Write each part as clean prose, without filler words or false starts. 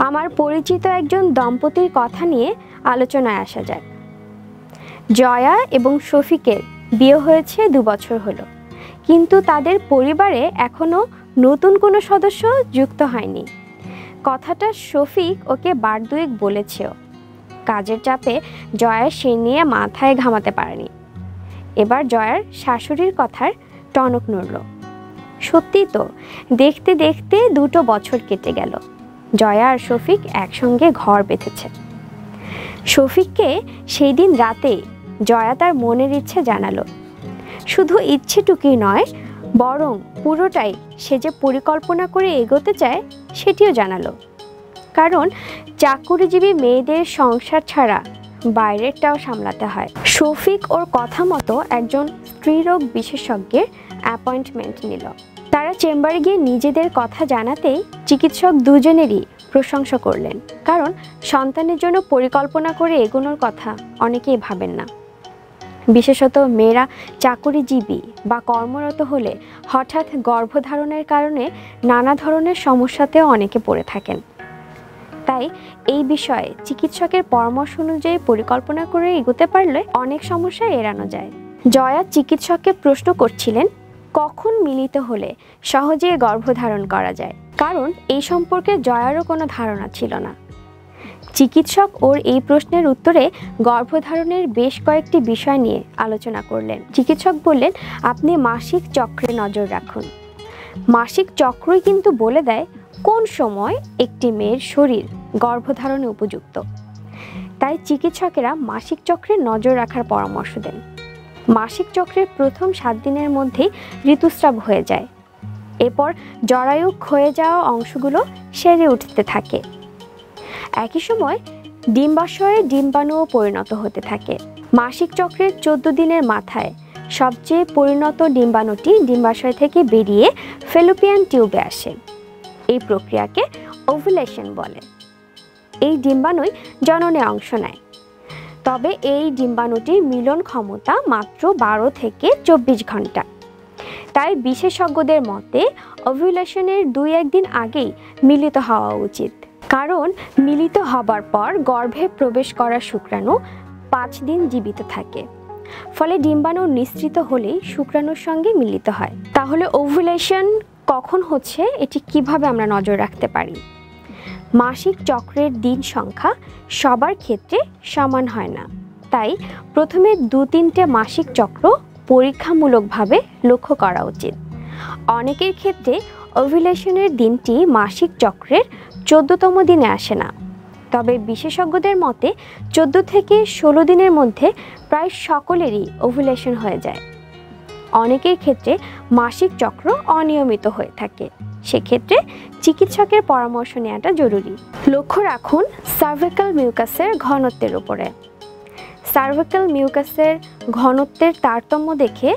आमार परिचित एकजन दम्पतिर कथा निये आलोचनाय आसा जाक। जया एबं शफिकेर बिये होयेछे 2 बछर हलो, किन्तु तादेर परिवारे एखोनो नतून कोनो सदस्य जुक्त हयनि। कथाटा शफिक ओके बार दुएक बोलेछेओ। काजेर चापे जया सेई निये माथाय घामाते पारेनि। एबार जयार शाशुड़ीर कथार टनक नड़ल। सत्यि तो देखते देखते 2 बछर केटे गेल। जया और शफिक एक संगे घर बेधेछे। शफिक के सेई दिन राते जया तार मनेर इच्छा जानालो। शुधु इच्छेटुकुई नय बरং পুরোটাই সে যে পরিকল্পনা করে এগোতে চায় সেটিও জানালো। কারণ চাকরিজীবী মেয়েদের সংসার ছাড়া বাইরেটাও সামলাতে হয়। শফিক ওর কথা মতো একজন স্ত্রীরোগ বিশেষজ্ঞের অ্যাপয়েন্টমেন্ট নিল। তারা চেম্বারে গিয়ে নিজেদের কথা জানাতেই চিকিৎসক দুজনেরই প্রশংসা করলেন, কারণ সন্তানের জন্য পরিকল্পনা করে এগোনোর কথা অনেকেই ভাবেন না। বিশেষত মেয়েরা চাকরিজীবী বা কর্মরত হলে হঠাৎ গর্ভধারণের কারণে নানা ধরনের সমস্যাতেও অনেকে পড়ে থাকেন। তাই এই বিষয়ে চিকিৎসকের পরামর্শ অনুযায়ী পরিকল্পনা করে এগোতে পারলে অনেক সমস্যা এড়ানো যায়। জয়া চিকিৎসককে প্রশ্ন করছিলেন কখন মিলিত হলে সহজে গর্ভধারণ করা যায়, কারণ এই সম্পর্কে জয়ারও কোনো ধারণা ছিল না। চিকিৎসক ওর এই প্রশ্নের উত্তরে গর্ভধারণের বেশ কয়েকটি বিষয় নিয়ে আলোচনা করলেন। চিকিৎসক বললেন, আপনি মাসিক চক্রে নজর রাখুন। মাসিক চক্রই কিন্তু বলে দেয় কোন সময় একটি মেয়ের শরীর গর্ভধারণে উপযুক্ত। তাই চিকিৎসকেরা মাসিক চক্রে নজর রাখার পরামর্শ দেন। মাসিক চক্রের প্রথম 7 দিনের মধ্যেই ঋতুস্রাব হয়ে যায়। এরপর জরায়ু ক্ষয়ে যাওয়া অংশগুলো সেরে উঠতে থাকে। একই সময় ডিম্বাশয়ে ডিম্বাণুও পরিণত হতে থাকে। মাসিক চক্রের 14 দিনের মাথায় সবচেয়ে পরিণত ডিম্বাণুটি ডিম্বাশয় থেকে বেরিয়ে ফেলোপিয়ান টিউবে আসে। এই প্রক্রিয়াকে ওভুলেশন বলে। এই ডিম্বাণুই জননে অংশ নেয়। তবে এই ডিম্বাণুটির মিলন ক্ষমতা মাত্র 12 থেকে 24 ঘন্টা। তাই বিশেষজ্ঞদের মতে ওভুলেশনের 2-1 দিন আগেই মিলিত হওয়া উচিত, কারণ মিলিত হবার পর গর্ভে প্রবেশ করা শুক্রাণু 5 দিন জীবিত থাকে। ফলে ডিম্বাণু নিঃসৃত হলেই শুক্রাণুর সঙ্গে মিলিত হয়। তাহলে ওভুলেশন কখন হচ্ছে এটি কিভাবে আমরা নজর রাখতে পারি? মাসিক চক্রের দিন সংখ্যা সবার ক্ষেত্রে সমান হয় না, তাই প্রথমে 2-3টে মাসিক চক্র পরীক্ষামূলকভাবে লক্ষ্য করা উচিত। অনেকের ক্ষেত্রে ওভুলেশনের দিনটি মাসিক চক্রের 14তম দিনে আসে না, তবে বিশেষজ্ঞদের মতে 14 থেকে 16 দিনের মধ্যে প্রায় সকলেরই ওভুলেশন হয়ে যায়। অনেকের ক্ষেত্রে মাসিক চক্র অনিয়মিত হয়ে থাকে, সেক্ষেত্রে চিকিৎসকের পরামর্শ নেওয়াটা জরুরি। লক্ষ্য রাখুন সার্ভিক্যাল মিউকাসের ঘনত্বের উপরে। সার্ভিক্যাল মিউকাসের ঘনত্বের তারতম্য দেখে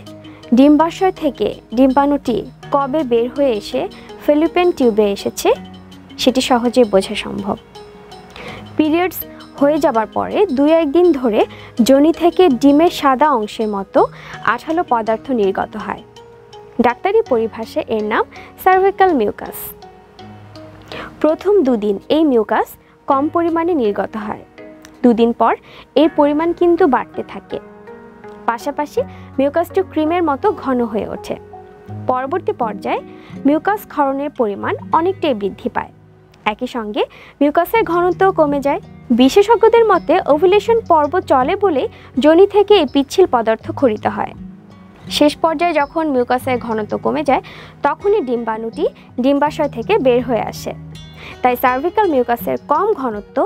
ডিম্বাশয় থেকে ডিম্বাণুটি কবে বের হয়ে এসে ফেলোপিয়ান টিউবে এসেছে সেটি সহজে বোঝা সম্ভব। পিরিয়ডস হয়ে যাবার পরে 2-1 দিন ধরে যোনি থেকে ডিমের সাদা অংশের মতো আঠালো পদার্থ নির্গত হয়। ডাক্তারি পরিভাষায় এর নাম সার্ভিক্যাল মিউকাস। প্রথম 2 দিন এই মিউকাস কম পরিমাণে নির্গত হয়। 2 দিন পর এর পরিমাণ কিন্তু বাড়তে থাকে। পাশাপাশি মিউকাসটি ক্রিমের মতো ঘন হয়ে ওঠে। পরবর্তী পর্যায়ে মিউকাস ক্ষরণের পরিমাণ অনেকটাই বৃদ্ধি পায়, একই সঙ্গে মিউকাসের ঘনত্বও কমে যায়। বিশেষজ্ঞদের মতে ওভুলেশন পর্ব চলে বলে যোনি থেকে এই পিচ্ছিল পদার্থ খরিত হয়। শেষ পর্যায়ে যখন মিউকাসের ঘনত্ব কমে যায় তখনই ডিম্বাণুটি ডিম্বাশয় থেকে বের হয়ে আসে। তাই সার্ভিক্যাল মিউকাসের কম ঘনত্ব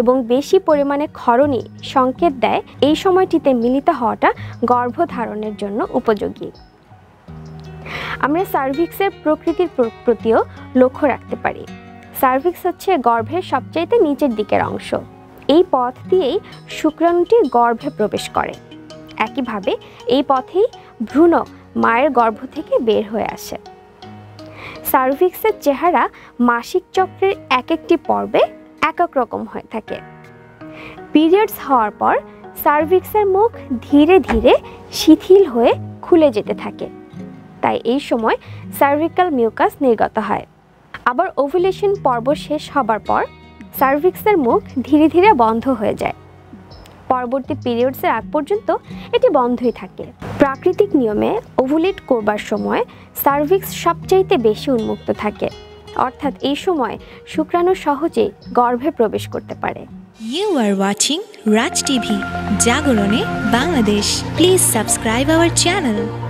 এবং বেশি পরিমাণে ক্ষরণই সংকেত দেয় এই সময়টিতে মিলিত হওয়াটা গর্ভধারণের জন্য উপযোগী। আমরা সার্ভিক্সের প্রকৃতির প্রতিও লক্ষ্য রাখতে পারি। সার্ভিক্স হচ্ছে গর্ভের সবচাইতে নিচের দিকের অংশ। এই পথ দিয়েই শুক্রাণুটি গর্ভে প্রবেশ করে। একইভাবে এই পথেই ভ্রূণ মায়ের গর্ভ থেকে বের হয়ে আসে। সার্ভিক্সের চেহারা মাসিক চক্রের এক একটি পর্বে এক এক রকম হয়ে থাকে। পিরিয়ডস হওয়ার পর সার্ভিক্সের মুখ ধীরে ধীরে শিথিল হয়ে খুলে যেতে থাকে, তাই এই সময় সার্ভিক্যাল মিউকাস নির্গত হয়। আবার ওভুলেশন পর্ব শেষ হবার পর सार्विक्सर मुख धीरे धीरे बंध हो जाए। परवर्ती पिरियड्सर आग पर्यन्त एटी बंधई थाके। प्राकृतिक नियमे ओभुलेट करबार समय सार्विक्स सबचाइते बेशी उन्मुक्त थाके, अर्थात एई समय शुक्राणु सहजे गर्भे प्रवेश करते पारे। You are watching Raj TV, जागरणे Bangladesh. Please subscribe our channel।